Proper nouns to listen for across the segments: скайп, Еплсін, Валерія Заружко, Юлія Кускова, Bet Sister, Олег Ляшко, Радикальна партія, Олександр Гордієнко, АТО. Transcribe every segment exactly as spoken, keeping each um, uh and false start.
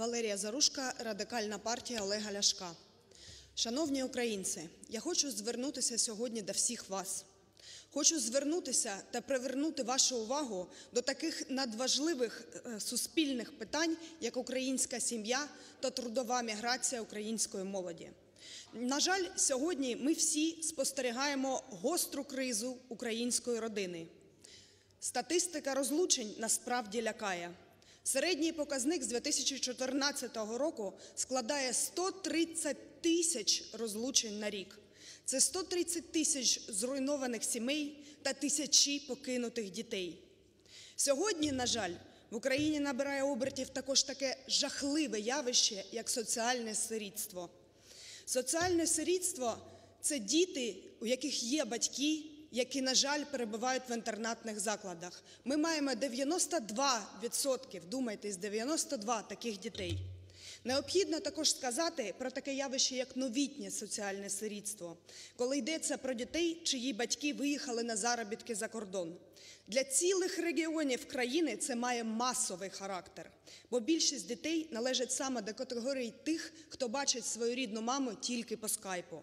Валерія Заружко, Радикальна партія Олега Ляшка. Шановні українці, я хочу звернутися сьогодні до всіх вас. Хочу звернутися та привернути вашу увагу до таких надважливих суспільних питань, як українська сім'я та трудова міграція української молоді. На жаль, сьогодні ми всі спостерігаємо гостру кризу української родини. Статистика розлучень насправді лякає. Середній показник з дві тисячі чотирнадцятого року складає сто тридцять тисяч розлучень на рік. Це сто тридцять тисяч зруйнованих сімей та тисячі покинутих дітей. Сьогодні, на жаль, в Україні набирає обертів також таке жахливе явище, як соціальне сирітство. Соціальне сирітство – це діти, у яких є батьки, які, на жаль, перебувають в інтернатних закладах. Ми маємо дев'яносто два відсотки, вдумайтесь, дев'яносто два таких дітей. Необхідно також сказати про таке явище, як новітнє соціальне сирітство, коли йдеться про дітей, чиї батьки виїхали на заробітки за кордон. Для цілих регіонів країни це має масовий характер, бо більшість дітей належить саме до категорії тих, хто бачить свою рідну маму тільки по скайпу.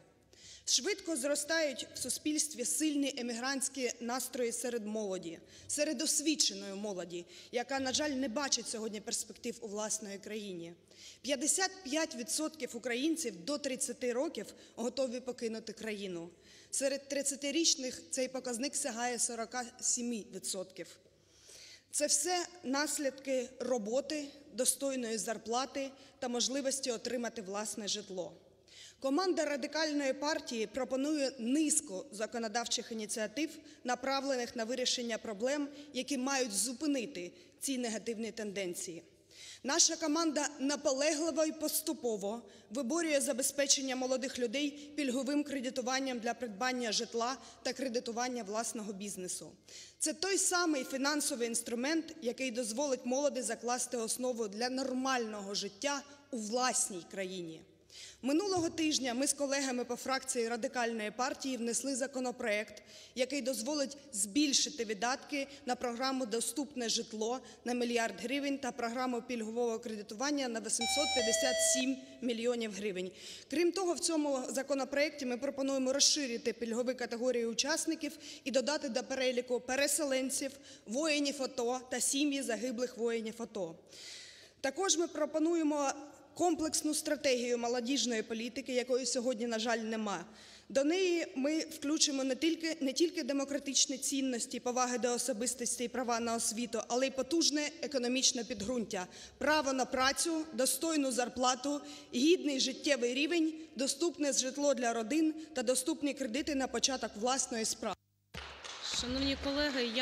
Швидко зростають в суспільстві сильні емігрантські настрої серед молоді, серед освіченої молоді, яка, на жаль, не бачить сьогодні перспектив у власної країні. п'ятдесят п'ять відсотків українців до тридцяти років готові покинути країну. Серед тридцятирічних цей показник сягає сорока семи відсотків. Це все наслідки роботи, достойної зарплати та можливості отримати власне житло. Команда Радикальної партії пропонує низку законодавчих ініціатив, направлених на вирішення проблем, які мають зупинити ці негативні тенденції. Наша команда наполегливо і поступово виборює забезпечення молодих людей пільговим кредитуванням для придбання житла та кредитування власного бізнесу. Це той самий фінансовий інструмент, який дозволить молоді закласти основу для нормального життя у власній країні. Минулого тижня ми з колегами по фракції Радикальної партії внесли законопроект, який дозволить збільшити видатки на програму «Доступне житло» на мільярд гривень та програму пільгового кредитування на вісімсот п'ятдесят сім мільйонів гривень. Крім того, в цьому законопроекті ми пропонуємо розширити пільгові категорії учасників і додати до переліку переселенців, воїнів АТО та сім'ї загиблих воїнів АТО. Також ми пропонуємо комплексну стратегію молодіжної політики, якої сьогодні, на жаль, нема. До неї ми включимо не тільки, не тільки демократичні цінності, поваги до особистості і права на освіту, але й потужне економічне підґрунтя, право на працю, достойну зарплату, гідний життєвий рівень, доступне житло для родин та доступні кредити на початок власної справи. Шановні колеги, я